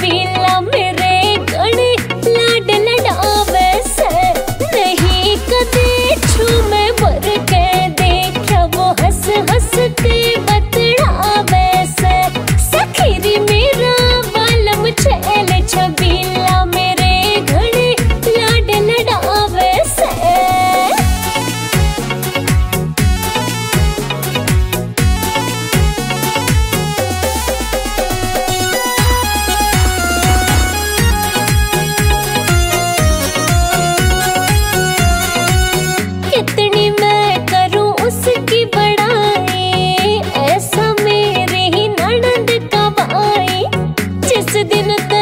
कबीला मेरे गणे लाड लडावे से नहीं कदे छू मैं वर के देखा वो हंस हंस के बतड़ावे से सखीरी मेरा वालम छैल छबीला मेरे गणे लाड लडावे से। कितनी मैं करूं उसकी बड़ाई ऐसा मेरे ही ननद का भाई जिस दिन